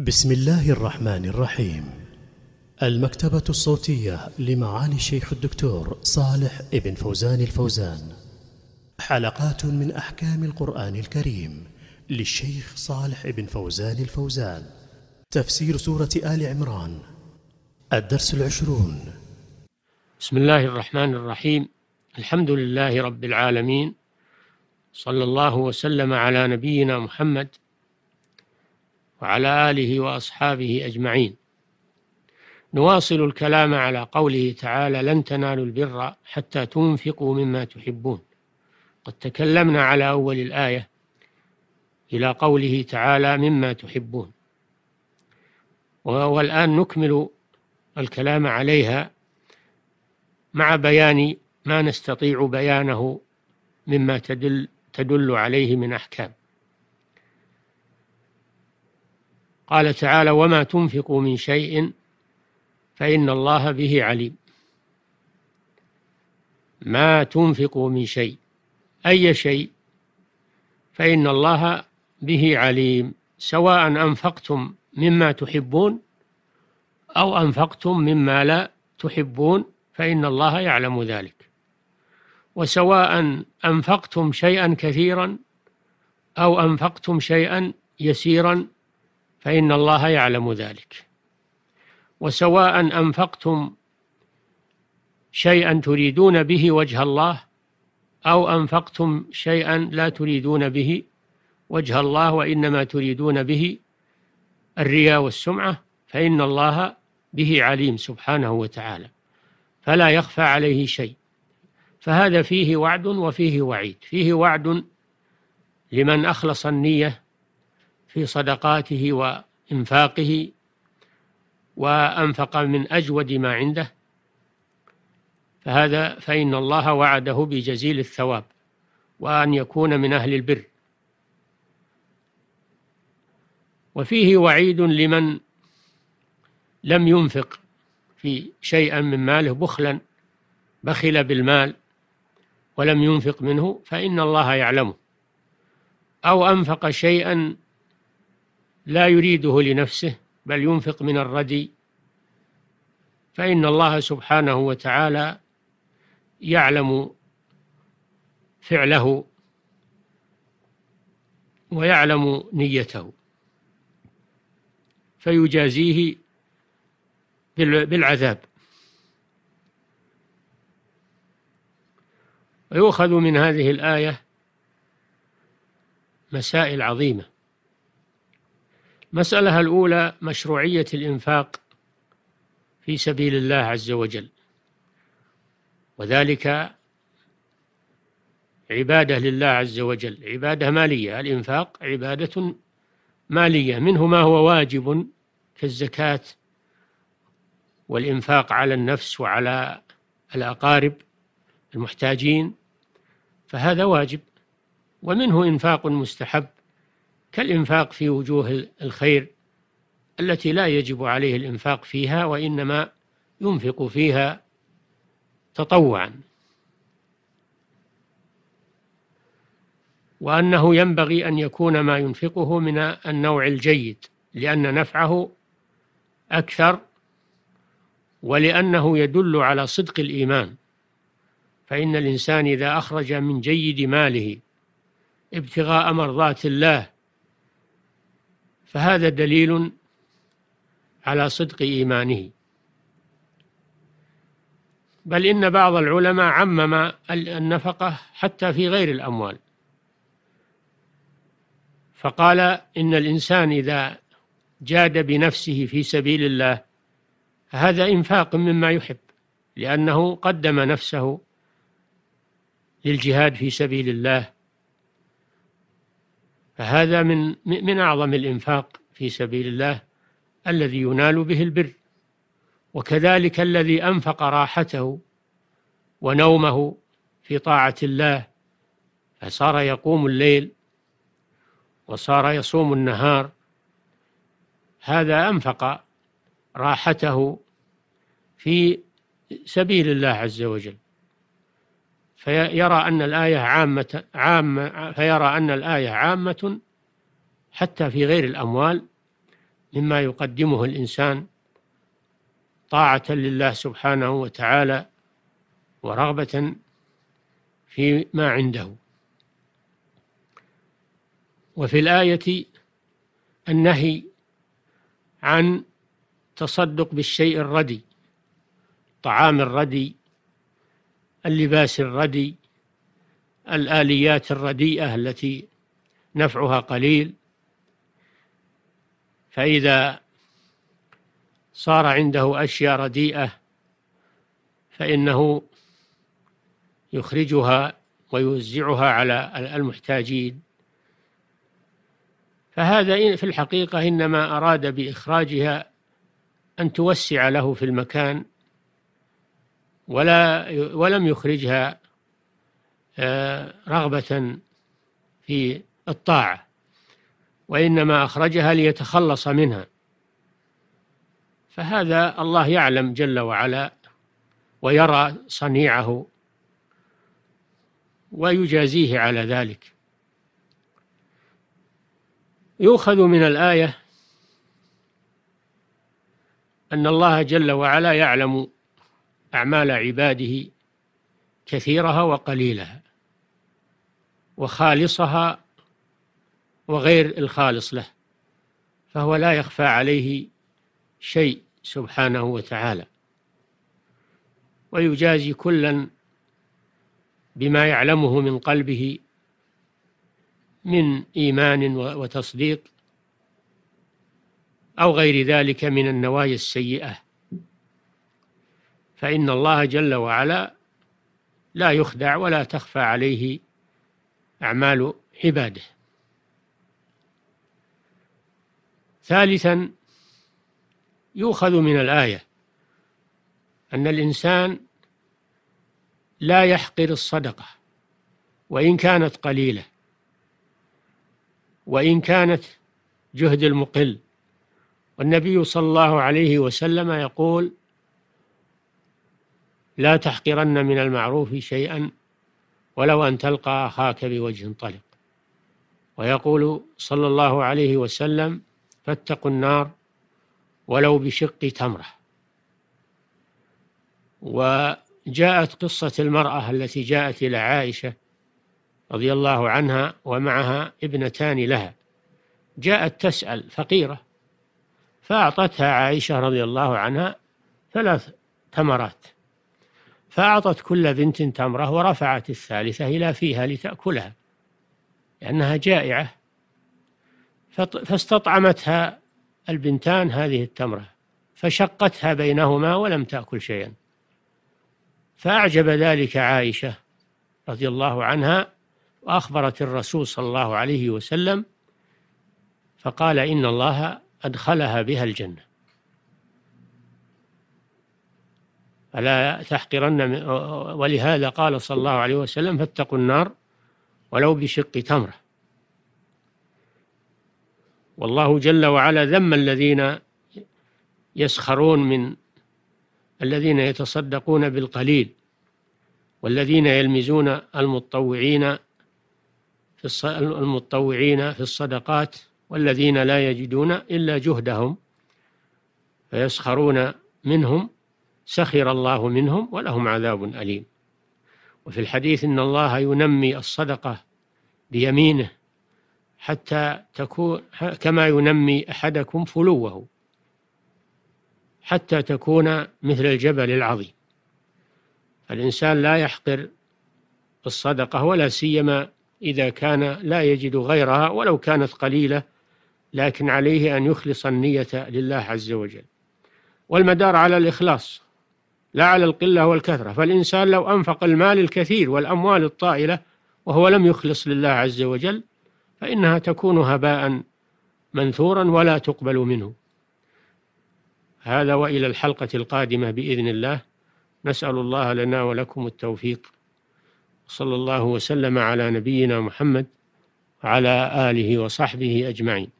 بسم الله الرحمن الرحيم. المكتبة الصوتية لمعالي الشيخ الدكتور صالح ابن فوزان الفوزان. حلقات من أحكام القرآن الكريم للشيخ صالح ابن فوزان الفوزان. تفسير سورة آل عمران، الدرس 20. بسم الله الرحمن الرحيم. الحمد لله رب العالمين، صلى الله وسلم على نبينا محمد وعلى آله وأصحابه أجمعين. نواصل الكلام على قوله تعالى: لن تنالوا البر حتى تنفقوا مما تحبون. قد تكلمنا على أول الآية إلى قوله تعالى: مما تحبون، والآن نكمل الكلام عليها مع بيان ما نستطيع بيانه مما تدل عليه من أحكام. قال تعالى: وما تنفقوا من شيء فإن الله به عليم. ما تنفقوا من شيء، أي شيء، فإن الله به عليم، سواء أنفقتم مما تحبون أو أنفقتم مما لا تحبون فإن الله يعلم ذلك، وسواء أنفقتم شيئا كثيرا أو أنفقتم شيئا يسيرا فإن الله يعلم ذلك، وسواء أنفقتم شيئا تريدون به وجه الله أو أنفقتم شيئا لا تريدون به وجه الله وإنما تريدون به الرياء والسمعة فإن الله به عليم سبحانه وتعالى، فلا يخفى عليه شيء. فهذا فيه وعد وفيه وعيد. فيه وعد لمن أخلص النية في صدقاته وإنفاقه وأنفق من أجود ما عنده، فهذا فإن الله وعده بجزيل الثواب وأن يكون من أهل البر. وفيه وعيد لمن لم ينفق في شيئا من ماله بخلا، بخل بالمال ولم ينفق منه فإن الله يعلمه، أو أنفق شيئا لا يريده لنفسه بل ينفق من الردي فإن الله سبحانه وتعالى يعلم فعله ويعلم نيته فيجازيه بالعذاب. ويؤخذ من هذه الآية مسائل عظيمة. مسألة الأولى: مشروعية الإنفاق في سبيل الله عز وجل، وذلك عبادة لله عز وجل، عبادة مالية. الإنفاق عبادة مالية، منه ما هو واجب كالزكاة والإنفاق على النفس وعلى الأقارب المحتاجين، فهذا واجب، ومنه إنفاق مستحب كالإنفاق في وجوه الخير التي لا يجب عليه الإنفاق فيها وإنما ينفق فيها تطوعا. وأنه ينبغي أن يكون ما ينفقه من النوع الجيد، لأن نفعه أكثر، ولأنه يدل على صدق الإيمان، فإن الإنسان إذا أخرج من جيد ماله ابتغاء مرضات الله فهذا دليل على صدق إيمانه. بل إن بعض العلماء عمم النفقة حتى في غير الأموال، فقال إن الإنسان إذا جاد بنفسه في سبيل الله هذا إنفاق مما يحب، لأنه قدم نفسه للجهاد في سبيل الله، فهذا من أعظم الإنفاق في سبيل الله الذي ينال به البر. وكذلك الذي أنفق راحته ونومه في طاعة الله، فصار يقوم الليل وصار يصوم النهار، هذا أنفق راحته في سبيل الله عز وجل. فيرى أن الآية عامة حتى في غير الأموال، مما يقدمه الإنسان طاعة لله سبحانه وتعالى ورغبة في ما عنده. وفي الآية النهي عن تصدق بالشيء الردي، طعام الردي، اللباس الردي، الآليات الرديئة التي نفعها قليل، فإذا صار عنده أشياء رديئة فإنه يخرجها ويوزعها على المحتاجين. فهذا في الحقيقة إنما أراد بإخراجها أن توسع له في المكان، ولم يخرجها رغبة في الطاعة، وإنما أخرجها ليتخلص منها. فهذا الله يعلم جل وعلا ويرى صنيعه ويجازيه على ذلك. يؤخذ من الآية أن الله جل وعلا يعلم أعمال عباده كثيرها وقليلها، وخالصها وغير الخالص له، فهو لا يخفى عليه شيء سبحانه وتعالى، ويجازي كلا بما يعلمه من قلبه من إيمان وتصديق أو غير ذلك من النوايا السيئة. فإن الله جل وعلا لا يخدع ولا تخفى عليه أعمال عباده. ثالثا، يؤخذ من الآية أن الإنسان لا يحقر الصدقة وإن كانت قليلة، وإن كانت جهد المقل. والنبي صلى الله عليه وسلم يقول: لا تحقرن من المعروف شيئا ولو أن تلقى أخاك بوجه طلق. ويقول صلى الله عليه وسلم: فاتقوا النار ولو بشق تمرة. وجاءت قصة المرأة التي جاءت إلى عائشة رضي الله عنها ومعها ابنتان لها، جاءت تسأل فقيرة، فأعطتها عائشة رضي الله عنها 3 تمرات، فأعطت كل بنت تمرة ورفعت الثالثة إلى فيها لتأكلها لأنها جائعة، فاستطعمتها البنتان هذه التمرة فشقتها بينهما ولم تأكل شيئا، فأعجب ذلك عائشة رضي الله عنها، وأخبرت الرسول صلى الله عليه وسلم، فقال: إن الله أدخلها بها الجنة، فلا تحقرن. ولهذا قال صلى الله عليه وسلم: فاتقوا النار ولو بشق تمرة. والله جل وعلا ذم الذين يسخرون من الذين يتصدقون بالقليل، والذين يلمزون المتطوعين في الصدقات، والذين لا يجدون إلا جهدهم فيسخرون منهم، سخر الله منهم ولهم عذاب أليم. وفي الحديث إن الله ينمي الصدقة بيمينه حتى تكون كما ينمي أحدكم فلوه، حتى تكون مثل الجبل العظيم. الإنسان لا يحقر الصدقة، ولا سيما إذا كان لا يجد غيرها ولو كانت قليلة، لكن عليه أن يخلص النية لله عز وجل، والمدار على الإخلاص لا على القلة والكثرة. فالإنسان لو أنفق المال الكثير والأموال الطائلة وهو لم يخلص لله عز وجل فإنها تكون هباء منثورا ولا تقبل منه. هذا، وإلى الحلقة القادمة بإذن الله، نسأل الله لنا ولكم التوفيق، صلى الله وسلم على نبينا محمد وعلى آله وصحبه أجمعين.